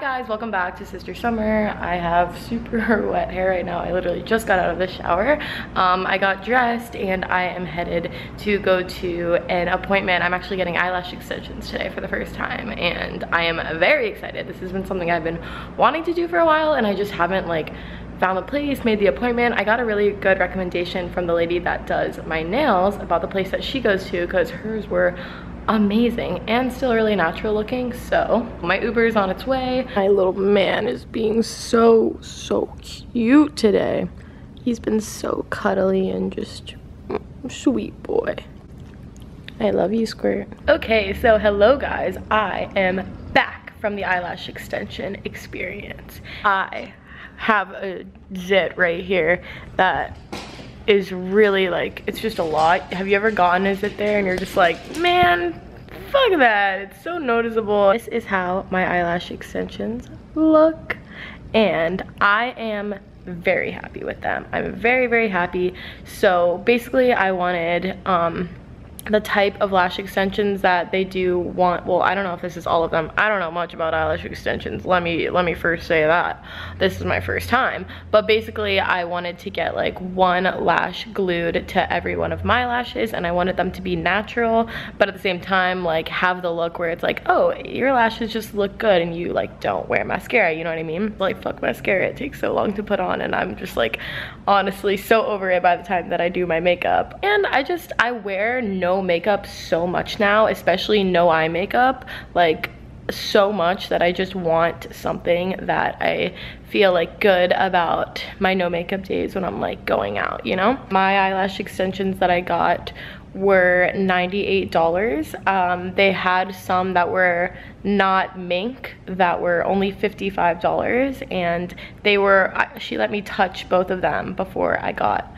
guys, welcome back to Sister Summer. I have super wet hair right now. I literally just got out of the shower. I got dressed and I am headed to go to an appointment. I'm actually getting eyelash extensions today for the first time and I am very excited. This has been something I've been wanting to do for a while and I just haven't like found the place, made the appointment. I got a really good recommendation from the lady that does my nails about the place that she goes to because hers were amazing and still really natural looking. So my Uber is on its way. My little man is being so cute today. He's been so cuddly and just sweet boy. I love you, Squirt. Okay, so hello guys, I am back from the eyelash extension experience. I have a zit right here that is really like, it's just a lot. Have you ever gotten a zit there and you're just like, man, fuck that, it's so noticeable. This is how my eyelash extensions look and I am very happy with them. I'm very happy. So basically I wanted the type of lash extensions that they do want. Well, I don't know if this is all of them. I don't know much about eyelash extensions. Let me first say that. This is my first time. But basically, I wanted to get like one lash glued to every one of my lashes and I wanted them to be natural, but at the same time like have the look where it's like, "Oh, your lashes just look good and you like don't wear mascara." You know what I mean? Like fuck mascara. It takes so long to put on and I'm just like honestly so over it by the time that I do my makeup. And I wear no makeup so much now, especially no eye makeup, like so much that I just want something that I feel like good about my no makeup days when I'm like going out, you know? My eyelash extensions that I got were $98. They had some that were not mink that were only $55 and they were, she let me touch both of them before I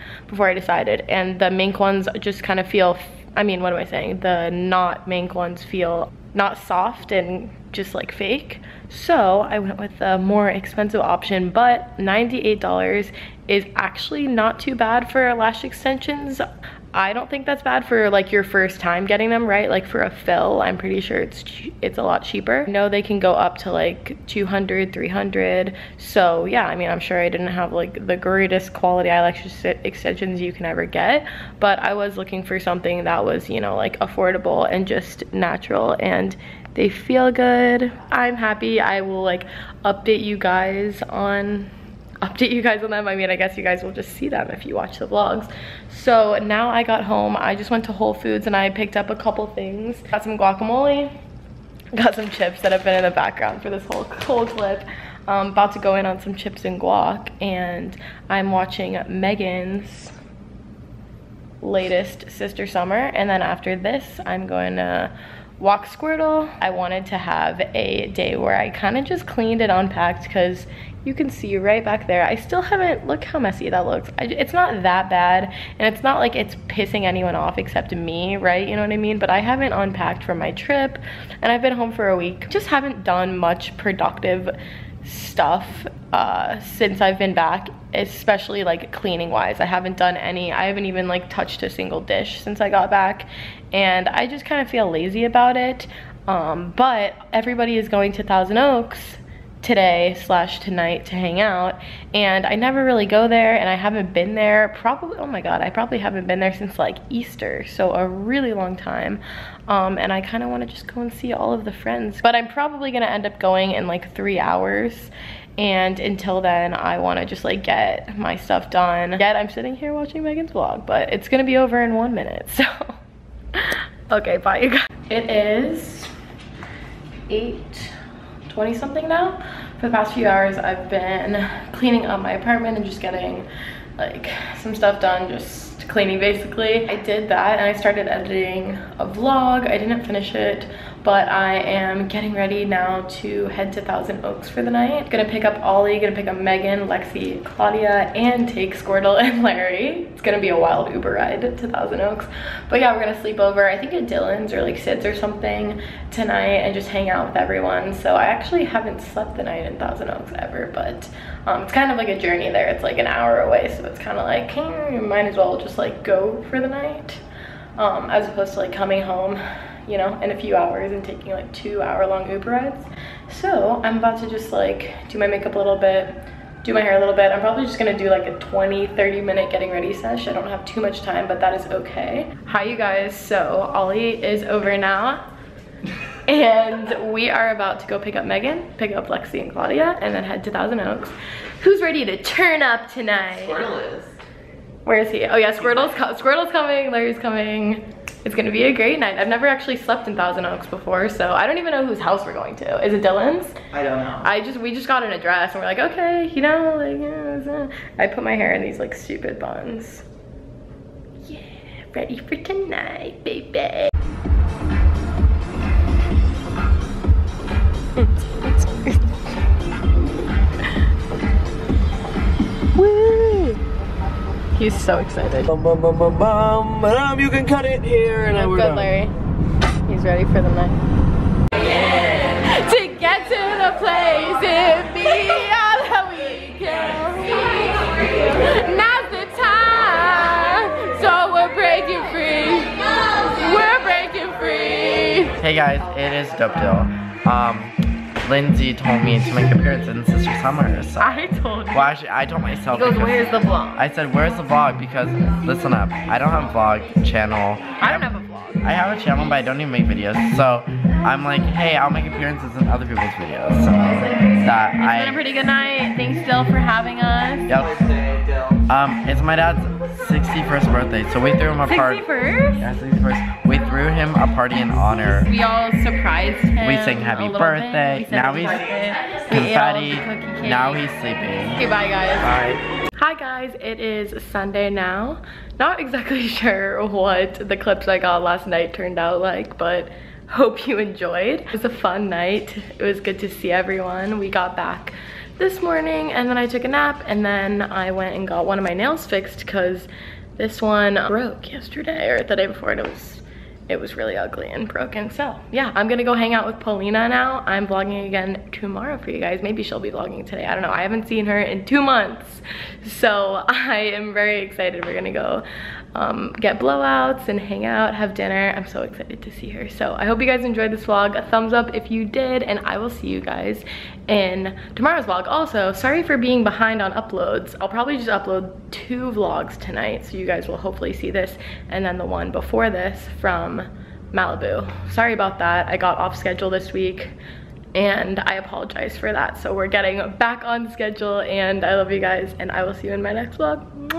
decided, and the mink ones just kind of feel, I mean, what am I saying? The not mink ones feel not soft and just like fake. So I went with the more expensive option, but $98 is actually not too bad for lash extensions. I don't think that's bad for like your first time getting them, right? Like for a fill, I'm pretty sure it's a lot cheaper. I know they can go up to like $200, $300. So yeah, I mean, I'm sure I didn't have like the greatest quality eyelash extensions you can ever get, but I was looking for something that was, you know, like affordable and just natural and they feel good. I'm happy. I will like update you guys on them. I mean, I guess you guys will just see them if you watch the vlogs. So now I got home. I just went to Whole Foods and I picked up a couple things. Got some guacamole, got some chips that have been in the background for this whole clip. I'm about to go in on some chips and guac and I'm watching Meghan's latest Sister Summer. And then after this, I'm going to walk Squirtle. I wanted to have a day where I kind of just cleaned and unpacked because you can see right back there. I still haven't, look how messy that looks. It's not that bad and it's not like it's pissing anyone off except me, right? You know what I mean? But I haven't unpacked from my trip and I've been home for a week. Just haven't done much productive stuff since I've been back, especially like cleaning wise. I haven't even like touched a single dish since I got back and I just kind of feel lazy about it. But everybody is going to Thousand Oaks today/tonight to hang out and I never really go there and I haven't been there probably, oh my god, I probably haven't been there since like Easter, so a really long time. And I kind of want to just go and see all of the friends, but I'm probably gonna end up going in like 3 hours and until then I want to just like get my stuff done. Yet I'm sitting here watching Meghan's vlog, but it's gonna be over in 1 minute, so okay, bye you guys. It is 8:20 something now. For the past few hours I've been cleaning up my apartment and just getting like some stuff done, just cleaning basically. I did that and I started editing a vlog. I didn't finish it, but I am getting ready now to head to Thousand Oaks for the night. Gonna pick up Ollie, gonna pick up Meghan, Lexi, Claudia, and take Squirtle and Larry. It's gonna be a wild Uber ride to Thousand Oaks. But yeah, we're gonna sleep over, I think at Dylan's or like Sid's or something tonight and just hang out with everyone. So I actually haven't slept the night in Thousand Oaks ever, but it's kind of like a journey there. It's like an hour away, so it's kind of like, might as well just like go for the night. As opposed to like coming home, you know, in a few hours and taking like 2 hour-long Uber rides. So I'm about to just like do my makeup a little bit, do my hair a little bit. I'm probably just gonna do like a 20-30 minute getting ready sesh. I don't have too much time, but that is okay. Hi you guys, so Ollie is over now. And we are about to go pick up Meghan, pick up Lexi and Claudia, and then head to Thousand Oaks. Who's ready to turn up tonight? Squirtle is. Where is he? Oh yeah, Squirtle's coming, Larry's coming. It's gonna be a great night. I've never actually slept in Thousand Oaks before, so I don't even know whose house we're going to. Is it Dylan's? I don't know. We just got an address and we're like, okay, you know, like, I put my hair in these like stupid buns. Yeah, ready for tonight, baby. Woo! He's so excited. You can cut it here, and we're good, Larry. He's ready for the night. Yeah. To get to the place, it be all that we can. Now's the time, so we're breaking free. We're breaking free. Hey guys, it is Dope Dill. Lindsey told me to make an appearance in Sister Summer. So. I told you. Well, actually, I told myself. He goes, where's the vlog? I said, where's the vlog? Because, listen up, I don't have a vlog channel. I don't have a vlog. I have a channel, but I don't even make videos. So, I'm like, hey, I'll make appearances in other people's videos. So, it's been a pretty good night. Thanks, Dill, for having us. Yep. It's my dad's 61st birthday, so we threw him a party. 61st? Yeah, 61st. We threw him a party in honor. We all surprised him. We sang happy birthday. Now he's confetti. Now he's sleeping. Okay, bye guys. Bye. Hi guys, it is Sunday now. Not exactly sure what the clips I got last night turned out like, but hope you enjoyed. It was a fun night. It was good to see everyone. We got back this morning and then I took a nap and then I went and got one of my nails fixed because this one broke yesterday or the day before and it was really ugly and broken. So yeah, I'm gonna go hang out with Paulina now. I'm vlogging again tomorrow for you guys. Maybe she'll be vlogging today, I don't know. I haven't seen her in 2 months. So I am very excited. We're gonna go get blowouts and hang out, have dinner. I'm so excited to see her. So I hope you guys enjoyed this vlog. A thumbs up if you did, and I will see you guys in tomorrow's vlog. Also, sorry for being behind on uploads. I'll probably just upload 2 vlogs tonight, so you guys will hopefully see this and then the one before this from Malibu. Sorry about that. I got off schedule this week and I apologize for that. So we're getting back on schedule and I love you guys and I will see you in my next vlog.